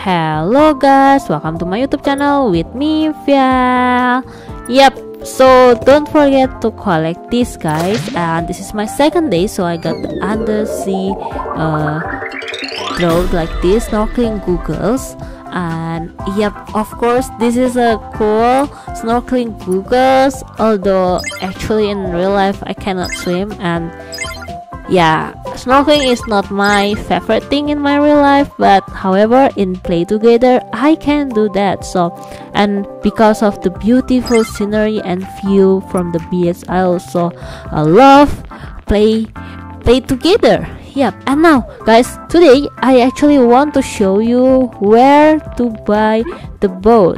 Hello guys, welcome to my YouTube channel with me Vhiel. Yep, so don't forget to collect these guys. And this is my second day, so I got the undersea drone like this, snorkeling goggles. And yep, of course this is a cool snorkeling goggles, although actually in real life I cannot swim, and yeah, snorkeling is not my favorite thing in my real life, but however in PlayTogether I can do that. So, and because of the beautiful scenery and view from the beach, I also love PlayTogether. Yep, and now guys, today I actually want to show you where to buy the boat.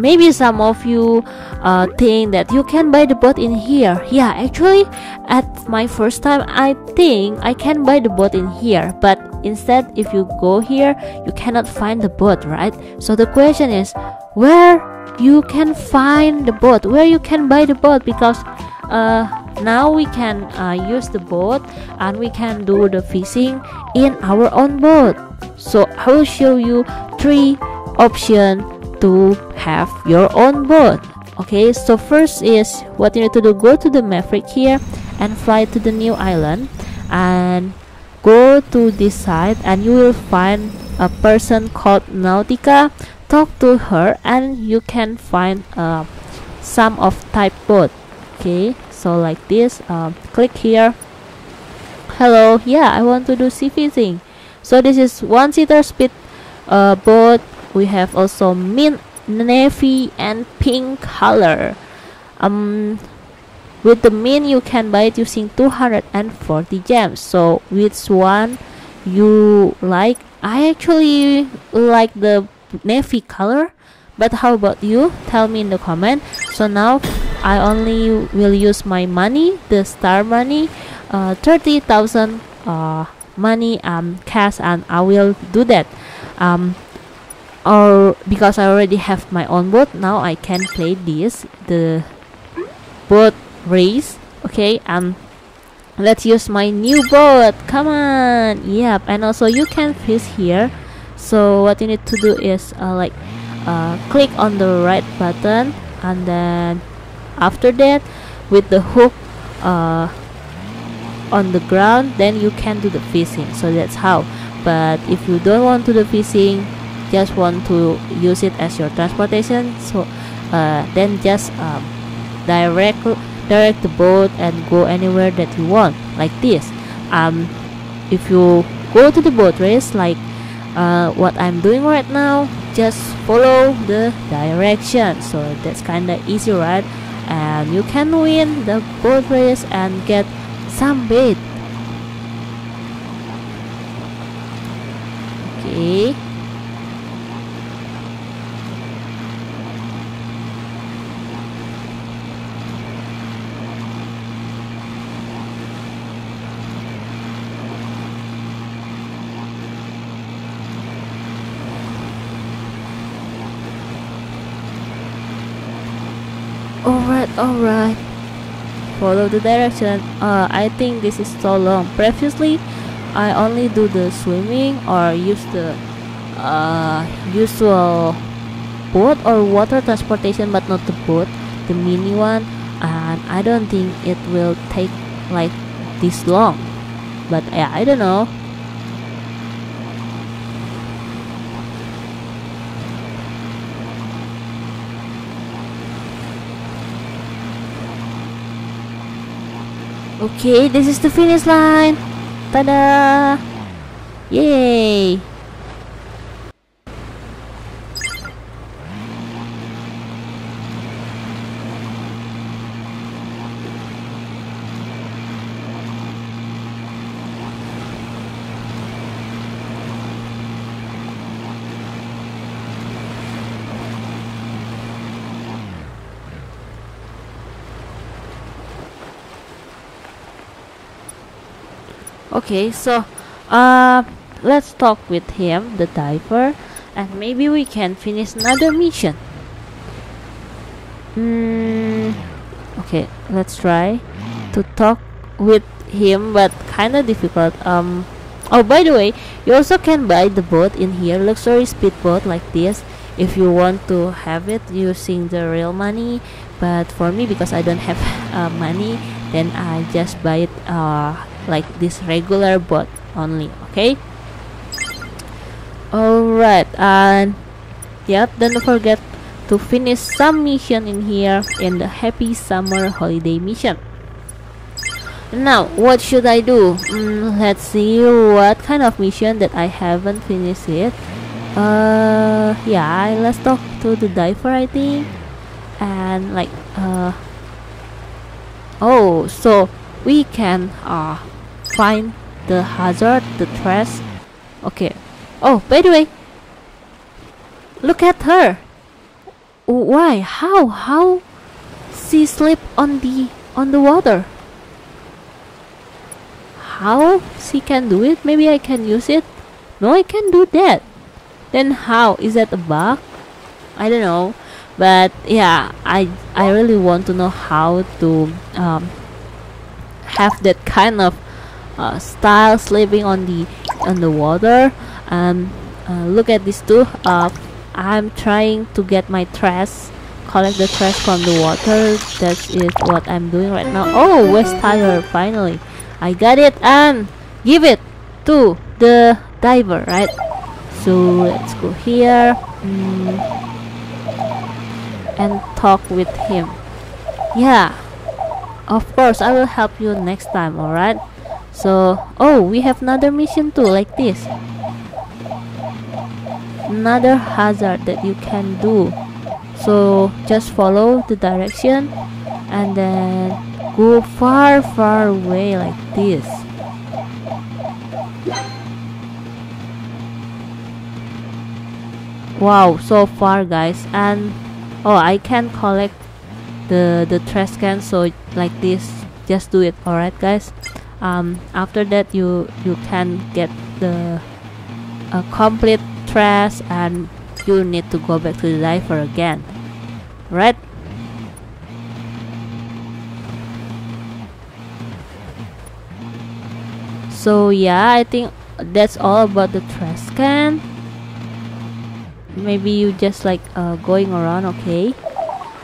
Maybe some of you think that you can buy the boat in here. Yeah, actually at my first time I think I can buy the boat in here, but instead if you go here you cannot find the boat, right? So the question is where you can find the boat, where you can buy the boat, because now we can use the boat and we can do the fishing in our own boat. So I will show you 3 options to have your own boat. Okay, so first is what you need to do: go to the Maverick here and fly to the new island and go to this side, and you will find a person called Nautica. Talk to her and you can find some of type boat. Okay, so like this, click here. Hello, yeah, I want to do sea fishing. So this is 1-seater speed boat. We have also mint, navy, and pink color. With the mint you can buy it using 240 gems. So which one you like? I actually like the navy color, but how about you? Tell me in the comment. So now I only will use my money, the star money, 30,000 money cash, and I will do that. Or because I already have my own boat, now I can play this, the boat race. Okay, let's use my new boat. Come on. Yep, and also you can fish here. So what you need to do is click on the right button, and then after that with the hook on the ground, then you can do the fishing. So that's how. But if you don't want to do the fishing, just want to use it as your transportation, so then just direct the boat and go anywhere that you want, like this. If you go to the boat race like what I'm doing right now, just follow the direction. So that's kinda easy, right? And you can win the boat race and get some bait. Okay, alright, follow the direction. I think this is so long. Previously I only do the swimming or use the usual boat or water transportation, but not the boat, the mini one, and I don't think it will take like this long, but yeah, I don't know. Okay, this is the finish line. Tada! Yay! Okay, so let's talk with him, the diver, and maybe we can finish another mission. Okay, let's try to talk with him, but kinda difficult. Oh, by the way, you also can buy the boat in here, luxury speedboat like this, if you want to have it using the real money. But for me, because I don't have money, then I just buy it like this regular boat only. Okay. Alright, and yep, don't forget to finish some mission in here in the Happy Summer Holiday mission. Now, what should I do? Let's see what kind of mission that I haven't finished yet. Yeah, let's talk to the diver, I think. And like, oh, so we can find the hazard, the trash. Okay. Oh, by the way, look at her. Why? How she sleep on the water? How she can do it? Maybe I can use it. No, I can't do that. Then how is that a bug? I don't know. But yeah, I really want to know how to have that kind of style sleeping on the water. And look at this too. I'm trying to get my trash, collect the trash from the water. That is what I'm doing right now. Oh, West Tiger, finally I got it, and give it to the diver, right? So let's go here and talk with him. Yeah, of course I will help you next time. Alright, so oh, we have another mission too, like this, another hazard that you can do. So just follow the direction and then go far away like this. Wow, so far, guys. And oh, I can collect the trash can, so like this, just do it. Alright, guys, after that you can get the complete trash, and you need to go back to the diver again, right? So yeah, I think that's all about the trash can. Maybe you just like going around, okay?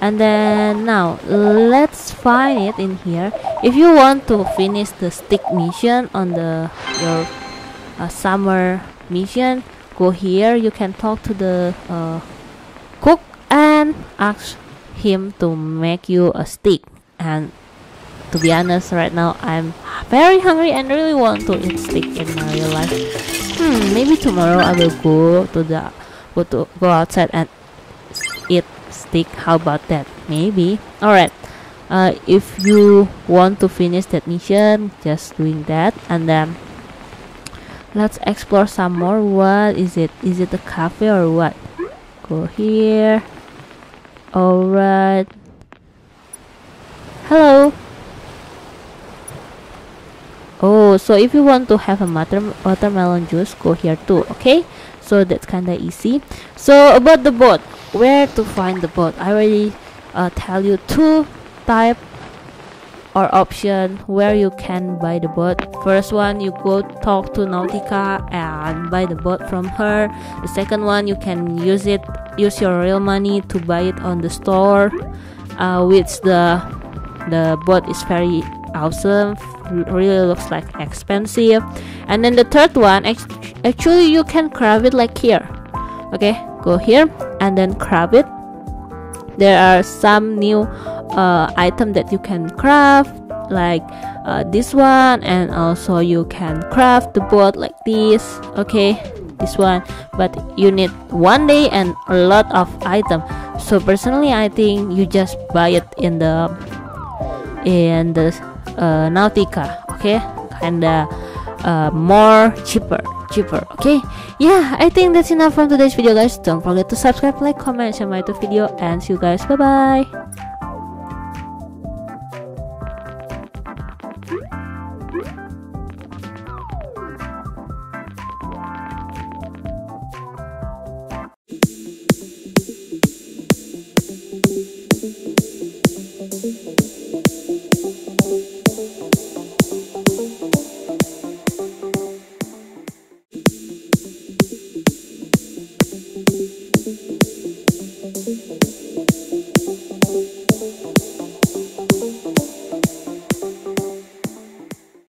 And then now let's find it in here. If you want to finish the stick mission on your summer mission, go here. You can talk to the cook and ask him to make you a stick. And to be honest, right now I'm very hungry and really want to eat stick in my real life. Maybe tomorrow I will go outside and eat stick. How about that? Maybe. Alright, if you want to finish that mission, just doing that. And then let's explore some more. What is it? Is it a cafe or what? Go here. Alright. Hello. Oh, so if you want to have a watermelon juice, go here too. Okay, so that's kinda easy. So about the boat, where to find the boat? I already tell you two types or option where you can buy the boat. First one, you go talk to Nautica and buy the boat from her. The second one, you can use your real money to buy it on the store, which the boat is very awesome, really looks like expensive. And then the third one, actually you can craft it like here. Okay, go here and then craft it. There are some new item that you can craft, like this one, and also you can craft the boat like this. Okay, this one, but you need one day and a lot of item. So personally, I think you just buy it in the Nautica. Okay, kinda more cheaper. Okay, yeah, I think that's enough from today's video, guys. Don't forget to subscribe, like, comment, share my YouTube video, and see you guys. Bye bye.